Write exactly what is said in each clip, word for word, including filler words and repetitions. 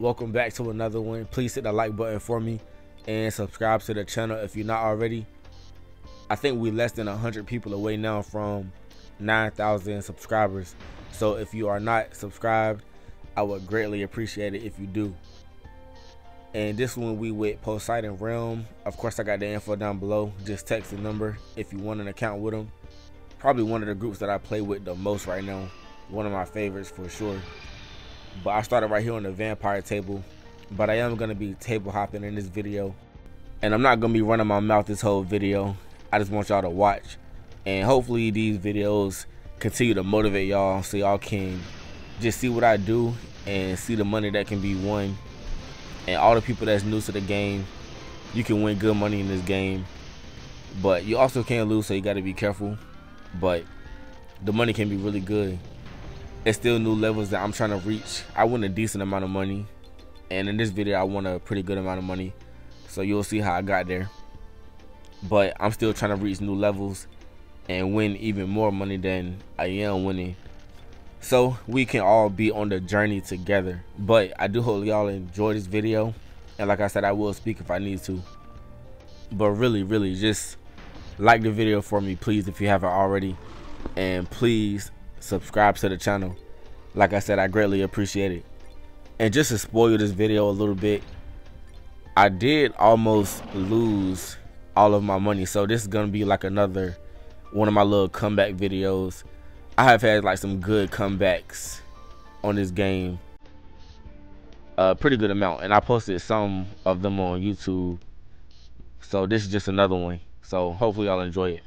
Welcome back to another one. Please hit the like button for me and subscribe to the channel if you're not already. I think we're less than one hundred people away now from nine thousand subscribers, so if you are not subscribed, I would greatly appreciate it if you do. And this one we with Poseidon Realm. Of course, I got the info down below. Just text the number if you want an account with them. Probably one of the groups that I play with the most right now, one of my favorites for sure. But I started right here on the vampire table, but I am going to be table hopping in this video, and I'm not going to be running my mouth this whole video. I just want y'all to watch, and hopefully these videos continue to motivate y'all so y'all can just see what I do and see the money that can be won. And all the people that's new to the game, you can win good money in this game, but you also can't lose, so you got to be careful. But the money can be really good. It's still new levels that I'm trying to reach. I won a decent amount of money, and in this video I won a pretty good amount of money, so you'll see how I got there. But I'm still trying to reach new levels and win even more money than I am winning, so we can all be on the journey together. But I do hope y'all enjoy this video, and like I said, I will speak if I need to. But really really just like the video for me, please, if you haven't already, and please subscribe to the channel. Like I said, I greatly appreciate it. And just to spoil this video a little bit, I did almost lose all of my money, so this is gonna be like another one of my little comeback videos. I have had like some good comebacks on this game, a pretty good amount, and I posted some of them on YouTube, so this is just another one. So hopefully y'all enjoy it.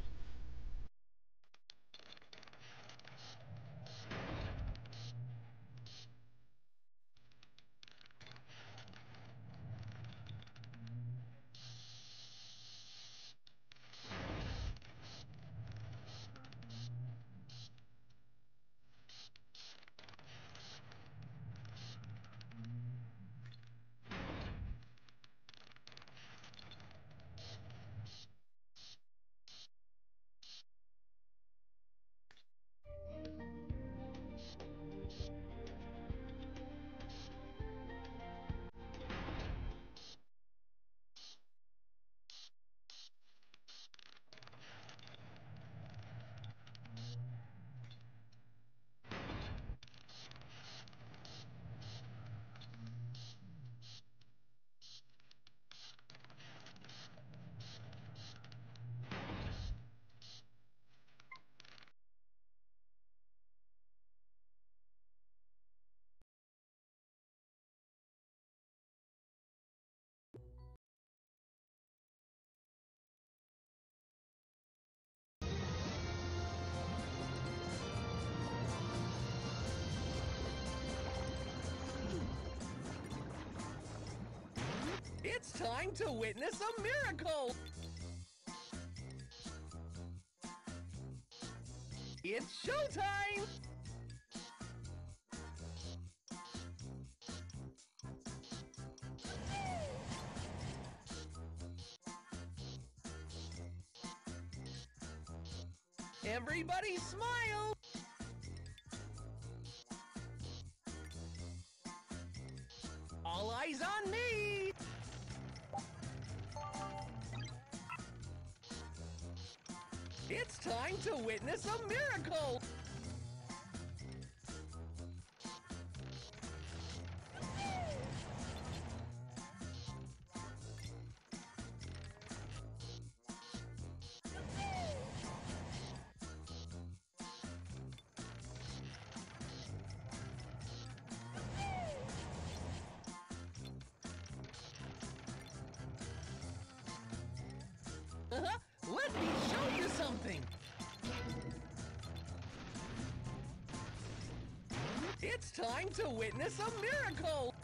It's time to witness a miracle! It's showtime! Everybody smile! All eyes on me! It's time to witness a miracle! Uh-huh. Let me show you something! It's time to witness a miracle!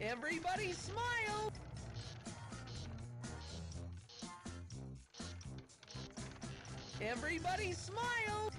Everybody smile! Everybody smile!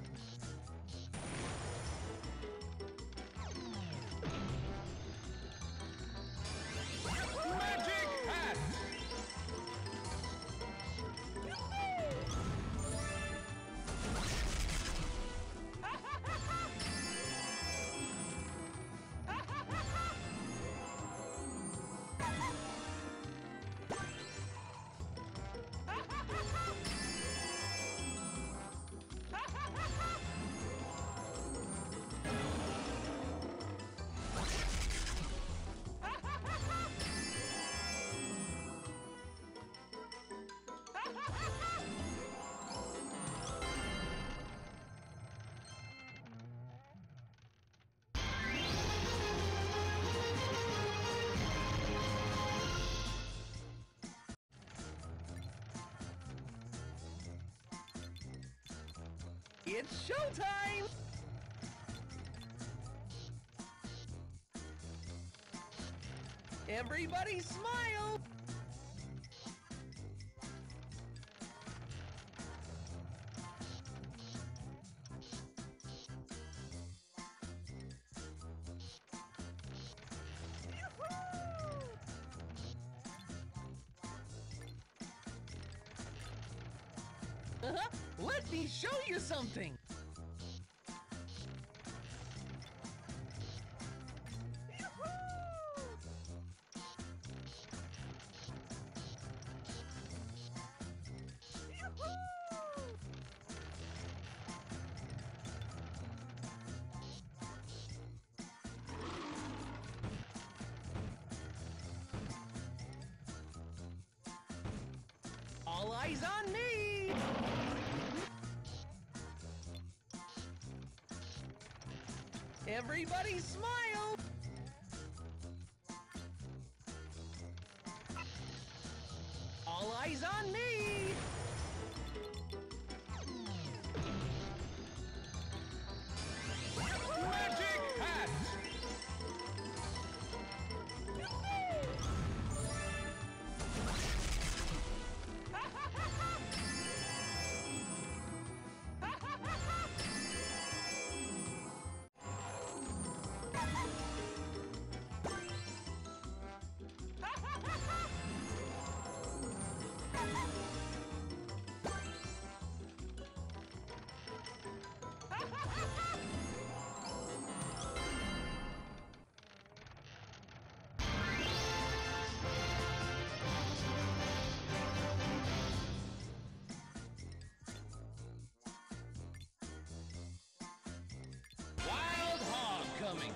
it's showtime! Everybody smile! Uh-huh. Let me show you something! All eyes on me! Everybody smile! All eyes on me! Magic hat! Coming.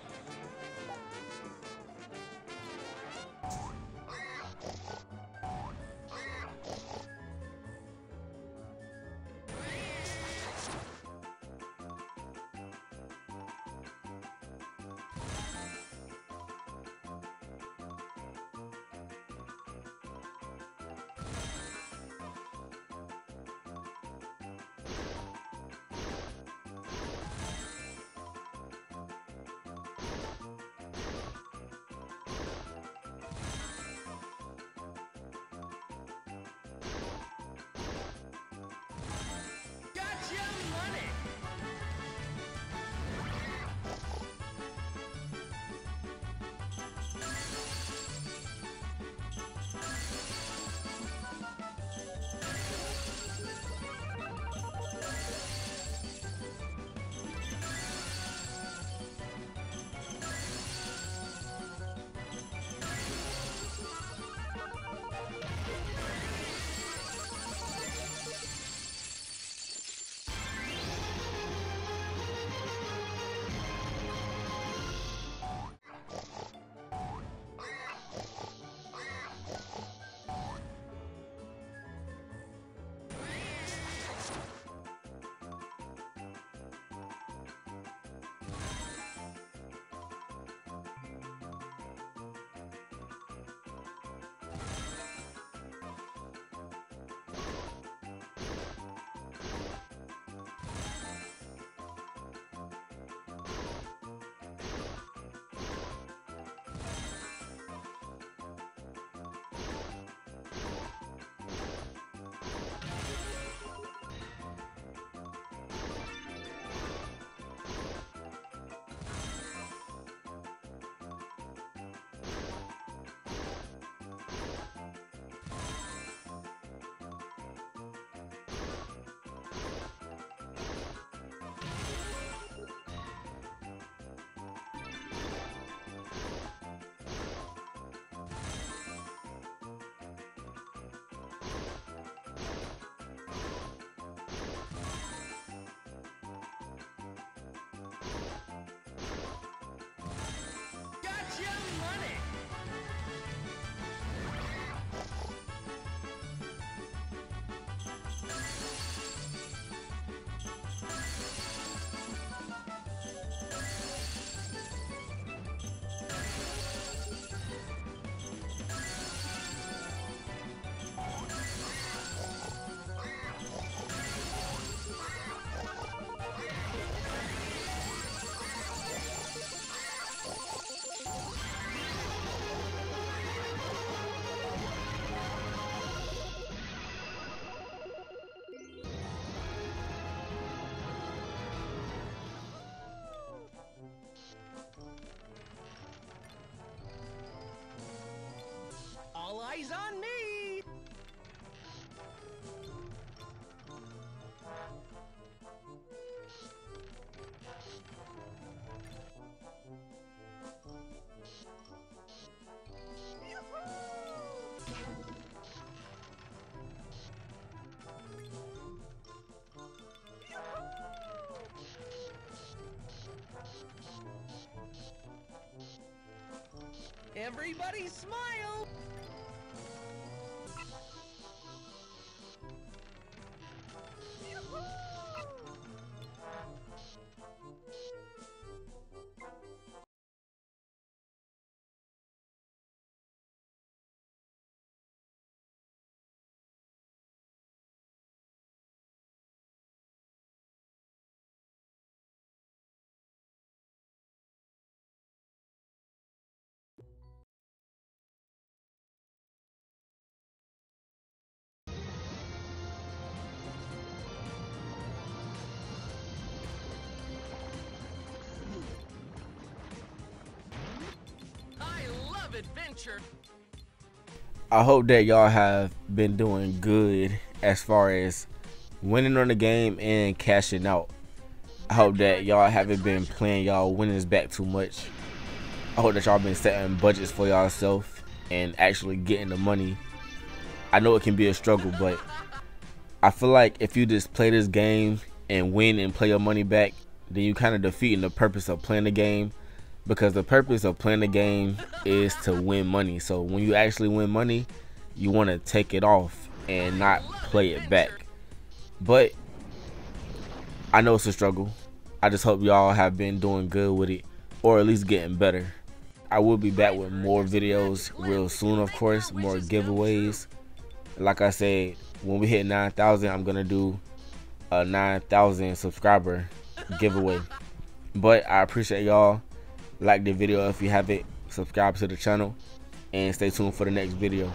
All eyes on me! Everybody smile! I hope that y'all have been doing good as far as winning on the game and cashing out. I hope that y'all haven't been playing y'all winnings back too much. I hope that y'all been setting budgets for yourself and actually getting the money. I know it can be a struggle, but I feel like if you just play this game and win and play your money back, then you kind of defeating the purpose of playing the game. Because the purpose of playing the game is to win money. So when you actually win money, you want to take it off and not play it back. But I know it's a struggle. I just hope y'all have been doing good with it, or at least getting better. I will be back with more videos real soon, of course, more giveaways. Like I said, when we hit nine thousand, I'm going to do a nine thousand subscriber giveaway. But I appreciate y'all. Like the video if you haven't, subscribe to the channel, and stay tuned for the next video.